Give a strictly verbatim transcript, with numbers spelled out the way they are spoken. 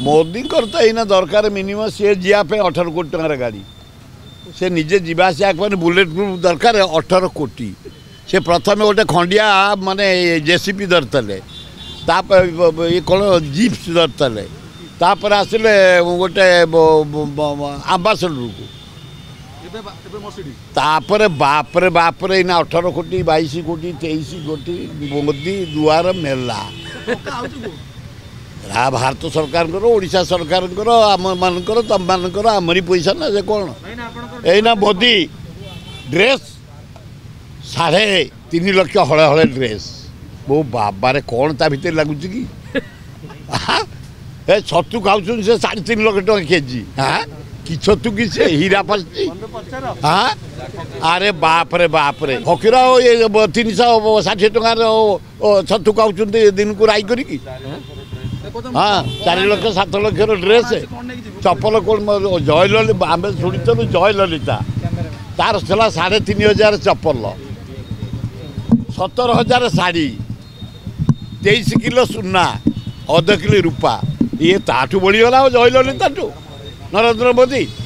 मोदी को तो यही दरकार मिनिमम सी जावाई अठार कोटी टकर गाड़ी से निजे जावास बुलेट प्रूफ दरकार अठार कोटी से प्रथम गोटे खंडिया माने जेसीपी धरते ये कौन जीप्स धरते तापर आसिले गोटे आम्बासडर को तापर बापरे बापरे इन अठार कोटी बाईस कोटी तेईस कोटी मोदी दुआर मेला भारत सरकार ओडिशा सरकार आम मानकर तम मानकर आमरी पैसा ना जे कौन एना मोदी ड्रेस साढ़े तीन लक्ष हले हले ड्रेस बो बाबारे कौन ता भीतर लगुच कि छतु खाऊ से साढ़े तीन लक्ष टका के जी हाँ कि छतु कि से हीरा फसती हाँ अरे बाप रे बाप रे हकीर ये तीन सौ षाठी टकर छतु खाऊ दिन को राय करी हाँ चार लक्ष सात लक्षर ड्रेस चपल कौन जयललिता आम शुणु जयललिता तार चला साढ़े तीन हजार चपल सतर हजार शाढ़ी तेईस किलो सुना अध किलो रूपा ये ताठू बढ़ीगला जयललिता ठू नरेंद्र मोदी।